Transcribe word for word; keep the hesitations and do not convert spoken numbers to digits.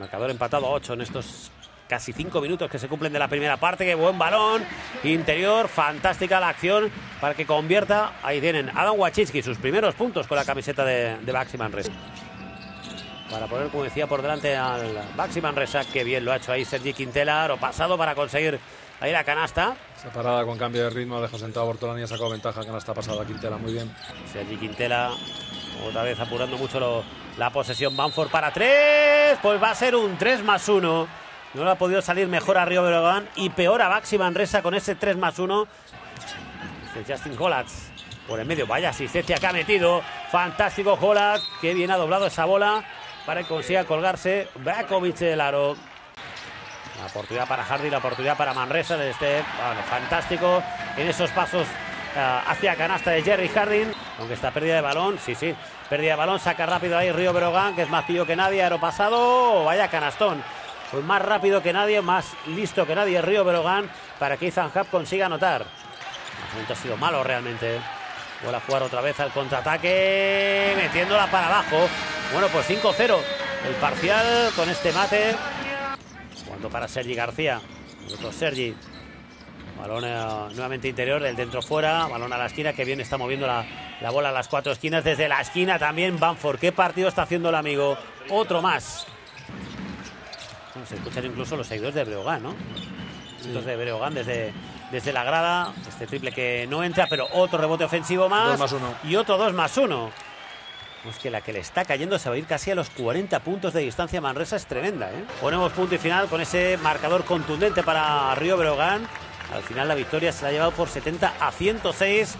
marcador empatado a ocho en estos casi cinco minutos que se cumplen de la primera parte. ¡Qué buen balón! Interior, fantástica la acción para que convierta. Ahí tienen Adam Waczyński, sus primeros puntos con la camiseta de, de Baxi Manresa. Para poner, como decía, por delante al Baxi Manresa. ¡Qué bien lo ha hecho ahí Sergi Quintela! Lo pasado para conseguir ahí la canasta. Esa parada con cambio de ritmo, deja sentado a Bortolani y ha sacado ventaja. Canasta pasada Quintela, muy bien. Sergi Quintela otra vez apurando mucho lo, la posesión. Banford para tres. Pues va a ser un tres más uno. No le ha podido salir mejor a Río Breogán y peor a Baxi Manresa con ese tres más uno. Este Justin Hollatz por el medio. Vaya asistencia que ha metido. Fantástico Hollatz. Qué bien ha doblado esa bola para que consiga colgarse Vakovich del aro. La oportunidad para Hardy, la oportunidad para Manresa. Desde, bueno, fantástico en esos pasos uh, hacia canasta de Jerry Harding. Aunque está pérdida de balón. Sí, sí. Pérdida de balón. Saca rápido ahí Río Breogán, que es más pillo que nadie. Aro pasado. Vaya canastón. Pues más rápido que nadie, más listo que nadie Río Breogán para que Ethan Happ consiga anotar. El momento ha sido malo realmente. Vuelve a jugar otra vez al contraataque, metiéndola para abajo. Bueno, pues cinco cero el parcial con este mate. Jugando para Sergi García. Otro Sergi. Balón eh, nuevamente interior, del dentro fuera. Balón a la esquina, que bien está moviendo la, la bola a las cuatro esquinas. Desde la esquina también Banford. ¿Qué partido está haciendo el amigo? Otro más. Bueno, se escuchan incluso los seguidores de Breogán, ¿no? Sí. Los de Breogán desde, desde la grada. Este triple que no entra, pero otro rebote ofensivo más. Dos más uno. Y otro dos más uno. Pues que la que le está cayendo se va a ir casi a los cuarenta puntos de distancia. Manresa es tremenda, ¿eh? Ponemos punto y final con ese marcador contundente para Río Breogán. Al final la victoria se la ha llevado por setenta a ciento seis.